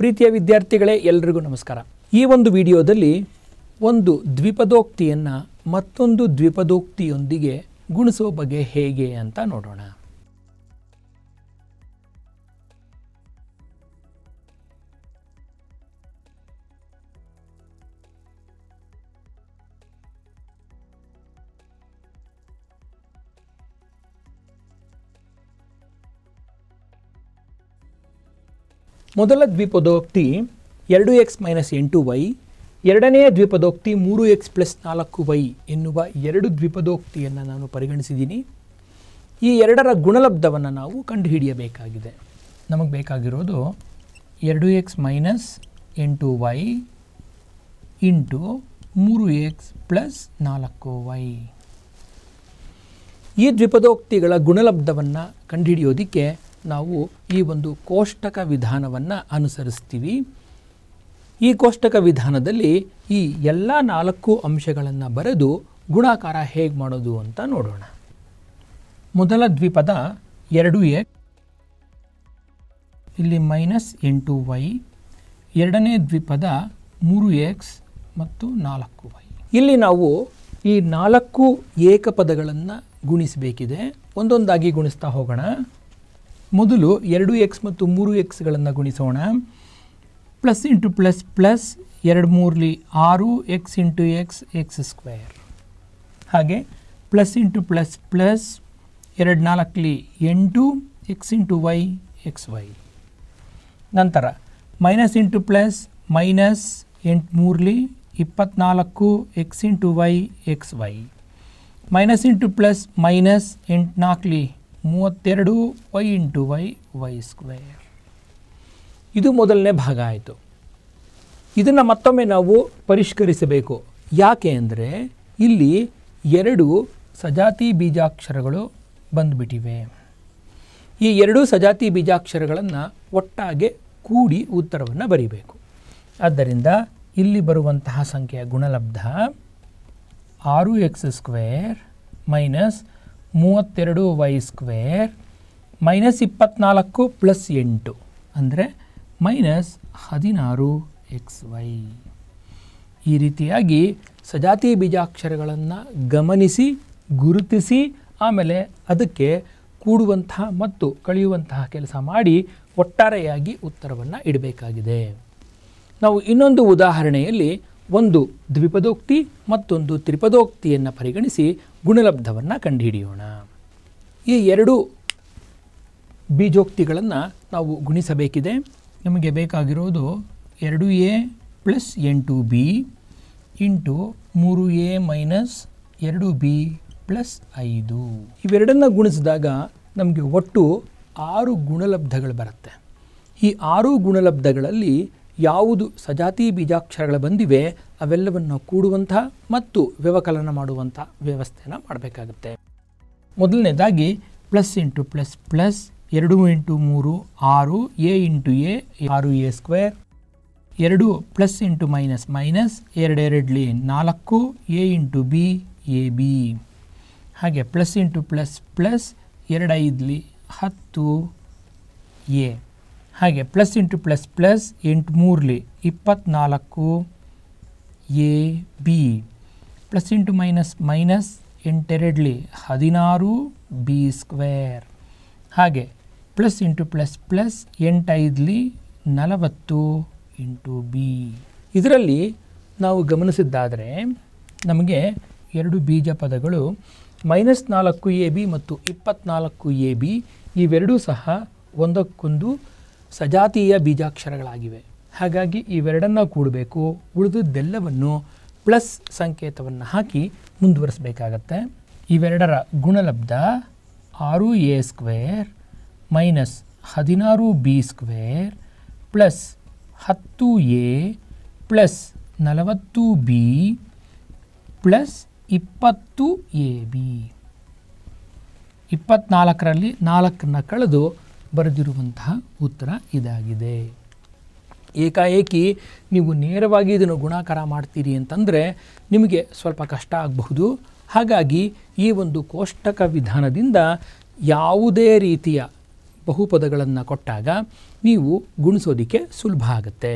ಪ್ರೀತಿಯ ವಿದ್ಯಾರ್ಥಿಗಳೇ ಎಲ್ಲರಿಗೂ ನಮಸ್ಕಾರ. ಈ ಒಂದು ವಿಡಿಯೋದಲ್ಲಿ ಒಂದು ದ್ವಿಪದೋಕ್ತಿಯನ್ನು ಮತ್ತೊಂದು ದ್ವಿಪದೋಕ್ತಿಯೊಂದಿಗೆ ಗುಣಿಸುವ ಬಗ್ಗೆ ಹೇಗೆ ಅಂತ ನೋಡೋಣ. ಮೊದಲ ದ್ವಿಪದೋಕ್ತಿ 2x - 8y, ಎರಡನೆಯ ದ್ವಿಪದೋಕ್ತಿ 3x + 4y ಎನ್ನುವ ಎರಡು ದ್ವಿಪದೋಕ್ತಿಯನ್ನು ನಾನು ಪರಿಗಣಿಸಿದ್ದೀನಿ. ಈ ಎರಡರ ಗುಣಲಬ್ಧವನ್ನು ನಾವು ಕಂಡುಹಿಡಿಯಬೇಕಾಗಿದೆ. ನಮಗೆ ಬೇಕಾಗಿರೋದು 2x - 8y into 3x + 4y. ಈ ದ್ವಿಪದೋಕ್ತಿಗಳ ಗುಣಲಬ್ಧವನ್ನು ಕಂಡುಹಿಡಿಯೋದಕ್ಕೆ ನಾವು ಈ ಒಂದು ಕೋಷ್ಟಕ ವಿಧಾನವನ್ನು ಅನುಸರಿಸ್ತೀವಿ. ಈ ಕೋಷ್ಟಕ ವಿಧಾನದಲ್ಲಿ ಈ ಎಲ್ಲ 4 ಅಂಶಗಳನ್ನು ಬರೆದು ಗುಣಾಕಾರ ಹೇಗೆ ಮಾಡೋದು ಅಂತ ನೋಡೋಣ. ಮೊದಲ ದ್ವಿಪದ 2x, ಇಲ್ಲಿ -8y, ಎರಡನೇ ದ್ವಿಪದ 3x ಮತ್ತು 4y. ಇಲ್ಲಿ ನಾವು ಈ 4 ಏಕಪದಗಳನ್ನು ಗುಣಿಸಬೇಕಿದೆ. ಒಂದೊಂದಾಗಿ ಗುಣಿಸ್ತಾ ಹೋಗೋಣ. ಮೊದಲು 2x ಮತ್ತು 3xಗಳನ್ನು ಗುಣಿಸೋಣ. Plus into plus plus, 2 × 3 = 6, x × x - x². ಹಾಗೆ plus into plus plus, 2 × 4 = 8, x × y - xy. ನಂತರ minus into plus minus, 8 × 3 = 24, x × y - xy. Minus into plus minus, 8 × 4 = 32, y × y - y². ಇದು ಮೊದಲನೇ ಭಾಗ ಆಯಿತು. ಇದನ್ನು ಮತ್ತೊಮ್ಮೆ ನಾವು ಪರಿಷ್ಕರಿಸಬೇಕು. ಯಾಕೆ ಅಂದರೆ ಇಲ್ಲಿ 2 ಸಜಾತಿ ಬೀಜಾಕ್ಷರಗಳು ಬಂದುಬಿಟ್ಟಿವೆ. ಈ 2 ಸಜಾತಿ ಬೀಜಾಕ್ಷರಗಳನ್ನು ಒಟ್ಟಾಗಿ ಕೂಡಿ ಉತ್ತರವನ್ನು ಬರೀಬೇಕು. ಆದ್ದರಿಂದ ಇಲ್ಲಿ ಬರುವಂತಹ ಸಂಖ್ಯೆಯ ಗುಣಲಬ್ಧ 6x² - 32y² -24 + 8 ಅಂದರೆ -16xy. ಈ ರೀತಿಯಾಗಿ ಸಜಾತಿ ಬೀಜಾಕ್ಷರಗಳನ್ನು ಗಮನಿಸಿ, ಗುರುತಿಸಿ, ಆಮೇಲೆ ಅದಕ್ಕೆ ಕೂಡುವಂತಹ ಮತ್ತು ಕಳೆಯುವಂತಹ ಕೆಲಸ ಮಾಡಿ ಒಟ್ಟಾರೆಯಾಗಿ ಉತ್ತರವನ್ನು ಇಡಬೇಕಾಗಿದೆ. ನಾವು ಇನ್ನೊಂದು ಉದಾಹರಣೆಯಲ್ಲಿ ಒಂದು ದ್ವಿಪದೋಕ್ತಿ ಮತ್ತೊಂದು ತ್ರಿಪದೋಕ್ತಿಯನ್ನು ಪರಿಗಣಿಸಿ ಗುಣಲಬ್ಧವನ್ನು ಕಂಡುಹಿಡಿಯೋಣ. ಈ 2 ಬೀಜೋಕ್ತಿಗಳನ್ನು ನಾವು ಗುಣಿಸಬೇಕಿದೆ. ನಮಗೆ ಬೇಕಾಗಿರೋದು 2a + 8b into 3a - 2b + 5. ಇವೆರಡನ್ನು ಗುಣಿಸಿದಾಗ ನಮಗೆ ಒಟ್ಟು 6 ಗುಣಲಬ್ಧಗಳು ಬರುತ್ತೆ. ಈ 6 ಗುಣಲಬ್ಧಗಳಲ್ಲಿ ಯಾವುದು ಸಜಾತಿ ಬೀಜಾಕ್ಷರಗಳು ಬಂದಿವೆ ಅವೆಲ್ಲವನ್ನು ಕೂಡುವಂಥ ಮತ್ತು ವ್ಯವಕಲನ ಮಾಡುವಂಥ ವ್ಯವಸ್ಥೆಯನ್ನು ಮಾಡಬೇಕಾಗುತ್ತೆ. ಮೊದಲನೇದಾಗಿ plus into plus plus, 2 × 3 = 6, a × a = 6a², 2 + - minus, 2 × 4 = 4, a × b - ab. ಹಾಗೆ plus into plus plus, 2 × 5 = 10, a. ಹಾಗೆ plus into plus plus, 8 × 3 = 24, A B. Plus into minus minus, 8 × 2 = 16, b². ಹಾಗೆ plus into plus plus, 8 × 5 = 40, b. ಇದರಲ್ಲಿ ನಾವು ಗಮನಿಸಿದ್ದಾದರೆ ನಮಗೆ 2 ಬೀಜ ಪದಗಳು -4ab ಮತ್ತು 24ab ಇವೆರಡೂ ಸಹ ಒಂದಕ್ಕೊಂದು ಸಜಾತೀಯ ಬೀಜಾಕ್ಷರಗಳಾಗಿವೆ. ಹಾಗಾಗಿ ಇವೆರಡನ್ನು ಕೂಡಬೇಕು. ಉಳಿದದ್ದೆಲ್ಲವನ್ನು ಪ್ಲಸ್ ಸಂಕೇತವನ್ನು ಹಾಕಿ ಮುಂದುವರಿಸಬೇಕಾಗತ್ತೆ. ಇವೆರಡರ ಗುಣಲಬ್ಧ 6a² - 16b² plus 10a + 40b plus 20ab. 24ರಲ್ಲಿ 4ನ್ನು ಕಳೆದು ಬರೆದಿರುವಂತಹ ಉತ್ತರ ಇದಾಗಿದೆ. ಏಕಾಏಕಿ ನೀವು ನೇರವಾಗಿ ಇದನ್ನು ಗುಣಾಕಾರ ಮಾಡ್ತೀರಿ ಅಂತಂದರೆ ನಿಮಗೆ ಸ್ವಲ್ಪ ಕಷ್ಟ ಆಗಬಹುದು. ಹಾಗಾಗಿ ಈ ಒಂದು ಕೋಷ್ಟಕ ವಿಧಾನದಿಂದ ಯಾವುದೇ ರೀತಿಯ ಬಹುಪದಗಳನ್ನು ಕೊಟ್ಟಾಗ ನೀವು ಗುಣಿಸೋದಕ್ಕೆ ಸುಲಭ ಆಗುತ್ತೆ.